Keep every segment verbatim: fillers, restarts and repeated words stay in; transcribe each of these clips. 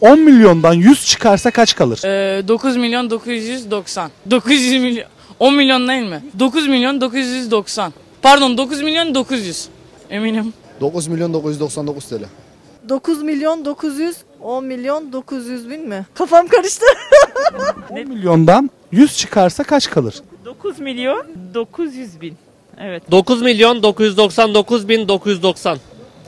on milyondan yüz çıkarsa kaç kalır? Ee, dokuz milyon dokuz yüz doksan. dokuz yüz milyon. on milyon değil mi? dokuz milyon dokuz yüz doksan. Pardon, dokuz milyon dokuz yüz. Eminim. dokuz milyon dokuz yüz doksan dokuz TL. dokuz milyon dokuz yüz, on milyon dokuz yüz bin mi? Kafam karıştı. on milyondan yüz çıkarsa kaç kalır? dokuz milyon dokuz yüz bin. Evet. dokuz milyon dokuz yüz doksan dokuz bin dokuz yüz doksan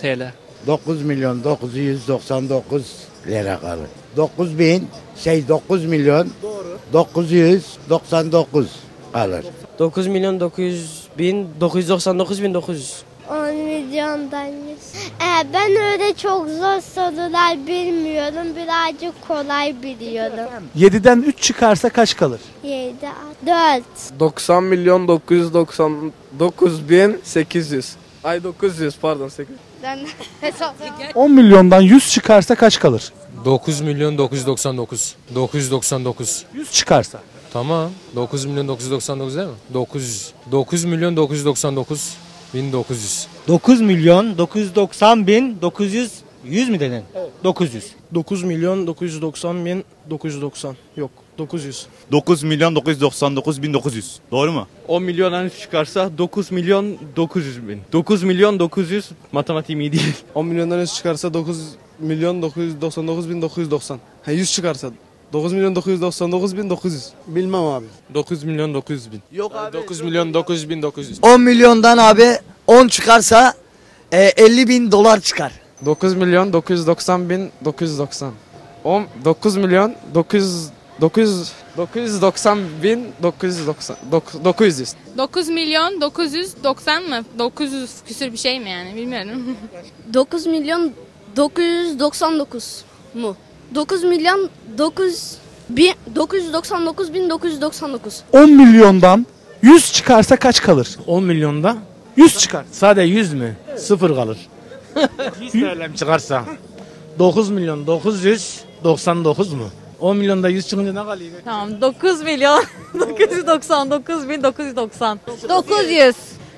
TL. dokuz milyon dokuz yüz doksan dokuz lira kalır. dokuz bin şey dokuz milyon. Doğru. dokuz yüz doksan dokuz kalır. dokuz milyon dokuz yüz bin dokuz yüz doksan dokuz bin dokuz yüz. on milyondan yüz. Ee, ben öyle çok zor sorular bilmiyorum. Birazcık kolay biliyorum. yediden üç çıkarsa kaç kalır? yedi, dört. doksan milyon dokuz yüz doksan dokuz bin sekiz yüz. Ay dokuz yüz pardon sekiz yüz. on milyondan yüz çıkarsa kaç kalır? dokuz milyon dokuz yüz doksan dokuz. dokuz yüz doksan dokuz. yüz çıkarsa. Tamam. dokuz milyon dokuz yüz doksan dokuz değil mi? dokuz yüz. dokuz milyon dokuz yüz doksan dokuz bin dokuz yüz. dokuz milyon dokuz yüz doksan bin dokuz yüz. yüz mi dedin? Evet. dokuz yüz. dokuz milyon dokuz yüz doksan bin dokuz yüz doksan. Yok. dokuz yüz. dokuz milyon dokuz yüz doksan dokuz bin dokuz yüz. Doğru mu? on milyondan çıkarsa dokuz milyon dokuz yüz bin. dokuz milyon dokuz yüz matematiğim iyi değil. on milyondan yüz çıkarsa dokuz milyon dokuz yüz doksan dokuz bin dokuz yüz doksan. He yüz çıkarsa dokuz milyon dokuz yüz doksan dokuz bin dokuz yüz. Bilmem abi. dokuz milyon dokuz yüz bin. Yok abi. dokuz milyon dokuz yüz bin dokuz yüz. on milyondan abi on çıkarsa e, elli bin dolar çıkar. dokuz milyon dokuz yüz doksan bin dokuz yüz doksan. dokuz milyon dokuz yüz doksan bin dokuz yüz doksan. dokuz milyon dokuz yüz doksan mı? dokuz yüz küsür bir şey mi yani, bilmiyorum. dokuz milyon dokuz yüz doksan dokuz mu? dokuz milyon dokuz yüz doksan dokuz bin dokuz yüz doksan dokuz. on milyondan yüz çıkarsa kaç kalır? on milyonda yüz çıkar. Sadece yüz mü? Evet. sıfır kalır. yüz T L çıkarsa dokuz milyon dokuz yüz doksan dokuz mu? on milyonda yüz çıkınca ne kalıyor? Tamam, dokuz milyon dokuz yüz doksan dokuz bin dokuz yüz doksan. dokuz yüz.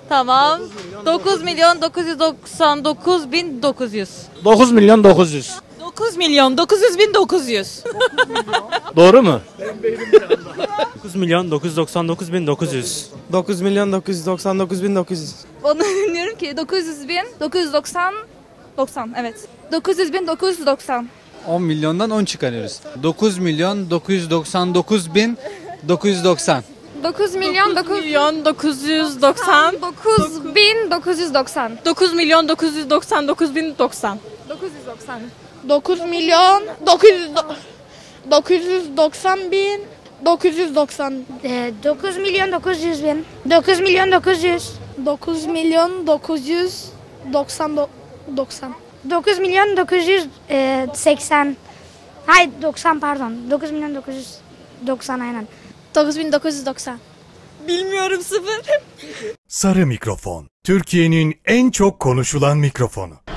Tamam. dokuz milyon dokuz yüz doksan dokuz bin dokuz yüz. dokuz milyon dokuz yüz. dokuz milyon dokuz yüz bin dokuz yüz. Doğru mu? dokuz milyon dokuz yüz doksan dokuz bin dokuz yüz. dokuz milyon dokuz yüz doksan dokuz bin dokuz yüz. Onu dinliyorum ki dokuz yüz bin dokuz yüz doksan doksan, evet. dokuz yüz bin dokuz yüz doksan. on milyondan on çıkarıyoruz. dokuz milyon dokuz yüz doksan dokuz bin dokuz yüz doksan. dokuz milyon dokuz yüz doksan dokuz bin dokuz yüz doksan. dokuz milyon dokuz yüz doksan dokuz bin doksan. dokuz yüz doksan. dokuz milyon dokuz yüz doksan bin dokuz yüz doksan. dokuz milyon dokuz yüz bin. dokuz milyon dokuz yüz. dokuz milyon dokuz yüz doksan dokuz. dokuz milyon dokuz yüz seksen. Hayır doksan pardon. dokuz milyon dokuz yüz doksan aynen. dokuz bin dokuz yüz doksan. Bilmiyorum, sıfır. Sarı Mikrofon. Türkiye'nin en çok konuşulan mikrofonu.